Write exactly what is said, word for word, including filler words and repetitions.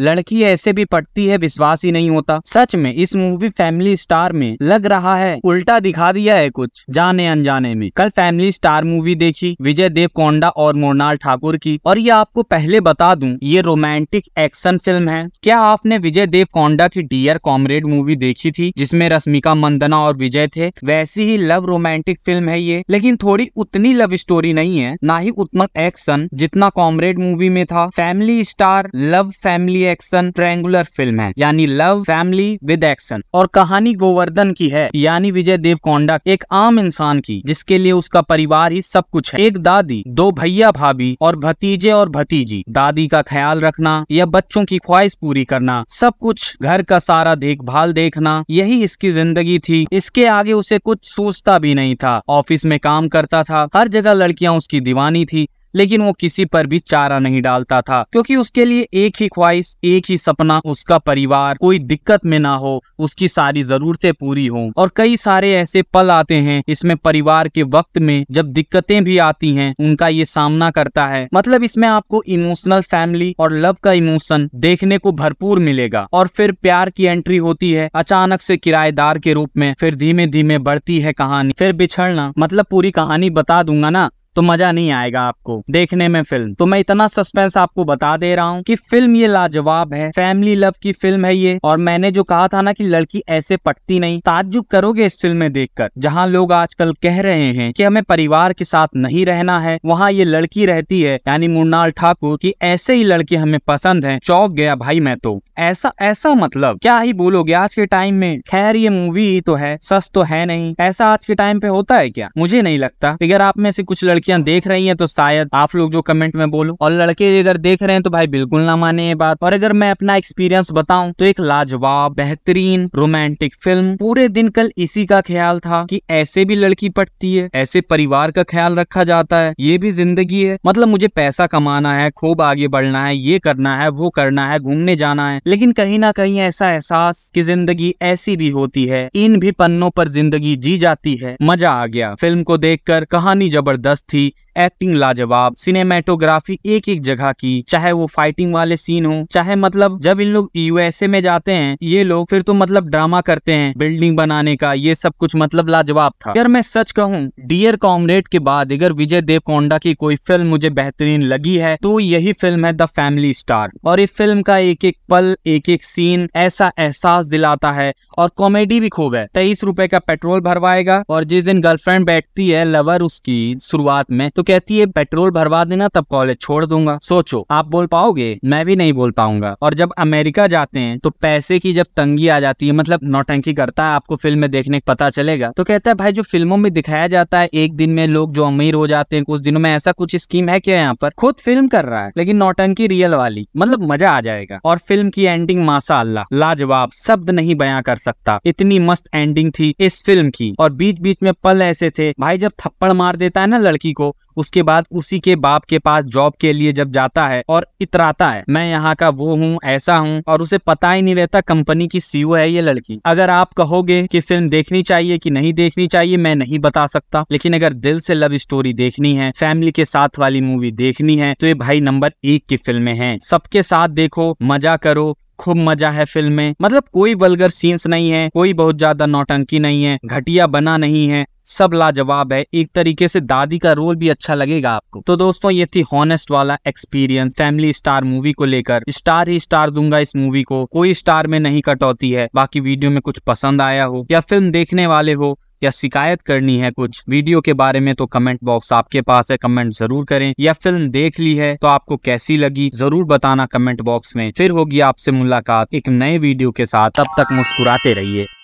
लड़की ऐसे भी पटती है, विश्वास ही नहीं होता। सच में इस मूवी फैमिली स्टार में लग रहा है उल्टा दिखा दिया है कुछ जाने अनजाने में। कल फैमिली स्टार मूवी देखी विजय देवकोंडा और मृणाल ठाकुर की, और ये आपको पहले बता दूं ये रोमांटिक एक्शन फिल्म है। क्या आपने विजय देवकोंडा की डियर कॉमरेड मूवी देखी थी जिसमें रश्मिका मंदना और विजय थे? वैसी ही लव रोमांटिक फिल्म है ये, लेकिन थोड़ी उतनी लव स्टोरी नहीं है, ना ही उतना एक्शन जितना कॉमरेड मूवी में था। Family star love family action triangular film है, यानी लव फैमिली विद एक्शन। और कहानी गोवर्धन की है, यानी विजय देवकोंडा एक आम इंसान की, जिसके लिए उसका परिवार ही सब कुछ है। एक दादी, दो भैया भाभी और भतीजे और भतीजी। दादी का ख्याल रखना या बच्चों की ख्वाहिश पूरी करना, सब कुछ, घर का सारा देखभाल देखना, यही इसकी जिंदगी थी। इसके आगे उसे कुछ सोचता भी नहीं था। ऑफिस में काम करता था, हर जगह लड़कियां उसकी दीवानी थी, लेकिन वो किसी पर भी चारा नहीं डालता था, क्योंकि उसके लिए एक ही ख्वाहिश, एक ही सपना, उसका परिवार कोई दिक्कत में ना हो, उसकी सारी जरूरतें पूरी हों। और कई सारे ऐसे पल आते हैं इसमें परिवार के वक्त में, जब दिक्कतें भी आती हैं उनका ये सामना करता है। मतलब इसमें आपको इमोशनल फैमिली और लव का इमोशन देखने को भरपूर मिलेगा। और फिर प्यार की एंट्री होती है अचानक से किराएदार के रूप में, फिर धीमे धीमे बढ़ती है कहानी, फिर बिछड़ना। मतलब पूरी कहानी बता दूंगा ना तो मजा नहीं आएगा आपको देखने में फिल्म, तो मैं इतना सस्पेंस आपको बता दे रहा हूँ कि फिल्म ये लाजवाब है। फैमिली लव की फिल्म है ये। और मैंने जो कहा था ना कि लड़की ऐसे पटती नहीं, ताज्जुब करोगे इस फिल्म में देखकर। जहाँ लोग आजकल कह रहे हैं कि हमें परिवार के साथ नहीं रहना है, वहाँ ये लड़की रहती है, यानी मृणाल ठाकुर की ऐसे ही लड़के हमें पसंद है। चौंक गया भाई मैं तो, ऐसा ऐसा मतलब क्या ही बोलोगे आज के टाइम में। खैर ये मूवी ही तो है, सच तो है नहीं। ऐसा आज के टाइम पे होता है क्या? मुझे नहीं लगता। अगर आप में से कुछ लड़कियां देख रही हैं तो शायद आप लोग जो कमेंट में बोलो, और लड़के अगर देख रहे हैं तो भाई बिल्कुल ना माने ये बात। और अगर मैं अपना एक्सपीरियंस बताऊं तो एक लाजवाब बेहतरीन रोमांटिक फिल्म। पूरे दिन कल इसी का ख्याल था कि ऐसे भी लड़की पटती है, ऐसे परिवार का ख्याल रखा जाता है, ये भी जिंदगी है। मतलब मुझे पैसा कमाना है, खूब आगे बढ़ना है, ये करना है, वो करना है, घूमने जाना है। लेकिन कहीं ना कहीं ऐसा एहसास कि जिंदगी ऐसी भी होती है, इन भी पन्नों पर जिंदगी जी जाती है। मजा आ गया फिल्म को देखकर। कहानी जबरदस्त थी, एक्टिंग लाजवाब, सिनेमेटोग्राफी एक एक जगह की, चाहे वो फाइटिंग वाले सीन हो, चाहे मतलब जब इन लोग यूएसए में जाते हैं ये लोग, फिर तो मतलब ड्रामा करते हैं बिल्डिंग बनाने का, ये सब कुछ मतलब लाजवाब था। अगर मैं सच कहूँ, डियर कॉमरेड के बाद अगर विजय देवकोंडा की कोई फिल्म मुझे बेहतरीन लगी है तो यही फिल्म है द फैमिली स्टार। और इस फिल्म का एक एक पल, एक एक सीन ऐसा एहसास दिलाता है। और कॉमेडी भी खूब है। तेईस रूपए का पेट्रोल भरवाएगा, और जिस दिन गर्लफ्रेंड बैठती है लवर उसकी शुरुआत में, तो कहती है पेट्रोल भरवा देना तब कॉलेज छोड़ दूंगा। सोचो आप बोल पाओगे? मैं भी नहीं बोल पाऊंगा। और जब अमेरिका जाते हैं तो पैसे की जब तंगी आ जाती है, मतलब नौटंकी करता है, आपको फिल्म में देखने को पता चलेगा। तो कहता है भाई जो फिल्मों में दिखाया जाता है एक दिन में लोग जो अमीर हो जाते हैं कुछ दिनों में, ऐसा कुछ स्कीम है क्या यहाँ पर? खुद फिल्म कर रहा है लेकिन नौटंकी रियल वाली, मतलब मजा आ जाएगा। और फिल्म की एंडिंग माशाअल्लाह लाजवाब, शब्द नहीं बयां कर सकता, इतनी मस्त एंडिंग थी इस फिल्म की। और बीच बीच में पल ऐसे थे भाई, जब थप्पड़ मार देता है ना लड़की को, उसके बाद उसी के बाप के पास जॉब के लिए जब जाता है और इतराता है मैं यहाँ का वो हूँ, ऐसा हूँ, और उसे पता ही नहीं रहता कंपनी की सीईओ है ये लड़की। अगर आप कहोगे कि फिल्म देखनी चाहिए कि नहीं देखनी चाहिए, मैं नहीं बता सकता, लेकिन अगर दिल से लव स्टोरी देखनी है, फैमिली के साथ वाली मूवी देखनी है, तो ये भाई नंबर एक की फिल्में हैं। सबके साथ देखो, मजा करो, खूब मजा है फिल्म में। मतलब कोई वल्गर सीन्स नहीं है, कोई बहुत ज्यादा नौटंकी नहीं है, घटिया बना नहीं है, सब लाजवाब है। एक तरीके से दादी का रोल भी अच्छा लगेगा आपको। तो दोस्तों ये थी हॉनेस्ट वाला एक्सपीरियंस फैमिली स्टार मूवी को लेकर। स्टार ही स्टार दूंगा इस मूवी को, कोई स्टार में नहीं कटौती है। बाकी वीडियो में कुछ पसंद आया हो, या फिल्म देखने वाले हो, या शिकायत करनी है कुछ वीडियो के बारे में, तो कमेंट बॉक्स आपके पास है, कमेंट जरूर करें। या फिल्म देख ली है तो आपको कैसी लगी जरूर बताना कमेंट बॉक्स में। फिर होगी आपसे मुलाकात एक नए वीडियो के साथ, तब तक मुस्कुराते रहिए।